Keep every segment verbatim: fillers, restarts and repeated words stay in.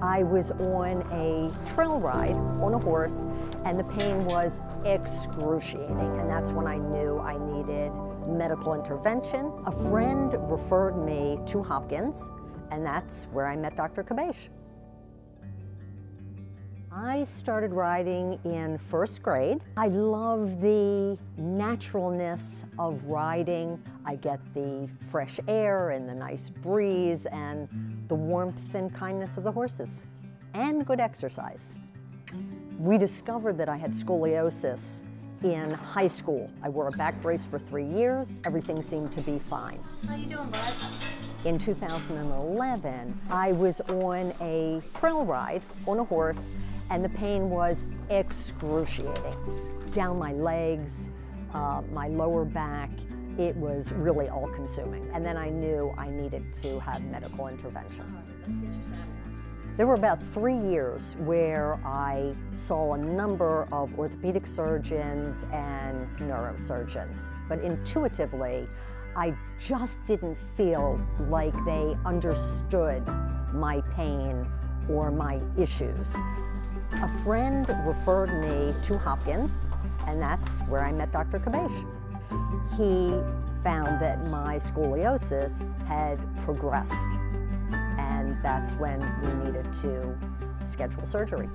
I was on a trail ride on a horse, and the pain was excruciating, and that's when I knew I needed medical intervention. A friend referred me to Hopkins, and that's where I met Doctor Kebaish. I started riding in first grade. I love the naturalness of riding. I get the fresh air and the nice breeze and the warmth and kindness of the horses and good exercise. We discovered that I had scoliosis in high school. I wore a back brace for three years. Everything seemed to be fine. How you doing, bud? In two thousand eleven, I was on a trail ride on a horse, and the pain was excruciating. Down my legs, uh, my lower back, it was really all-consuming. And then I knew I needed to have medical intervention. All right, let's get you started. There were about three years where I saw a number of orthopedic surgeons and neurosurgeons, but intuitively, I just didn't feel like they understood my pain or my issues. A friend referred me to Hopkins, and that's where I met Doctor Kebaish. He found that my scoliosis had progressed, and that's when we needed to schedule surgery.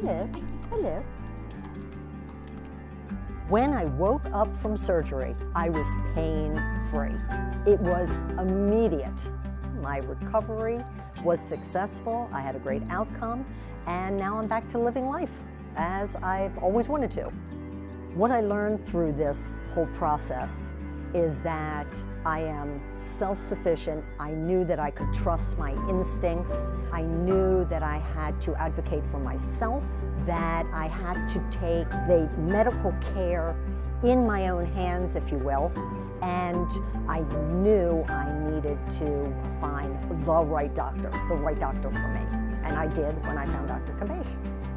Hello, hello. When I woke up from surgery, I was pain-free. It was immediate. My recovery was successful, I had a great outcome, and now I'm back to living life as I've always wanted to. What I learned through this whole process is that I am self-sufficient. I knew that I could trust my instincts. I knew that I had to advocate for myself, that I had to take the medical care in my own hands, if you will, and I knew I needed to find the right doctor, the right doctor for me, and I did when I found Doctor Kebaish.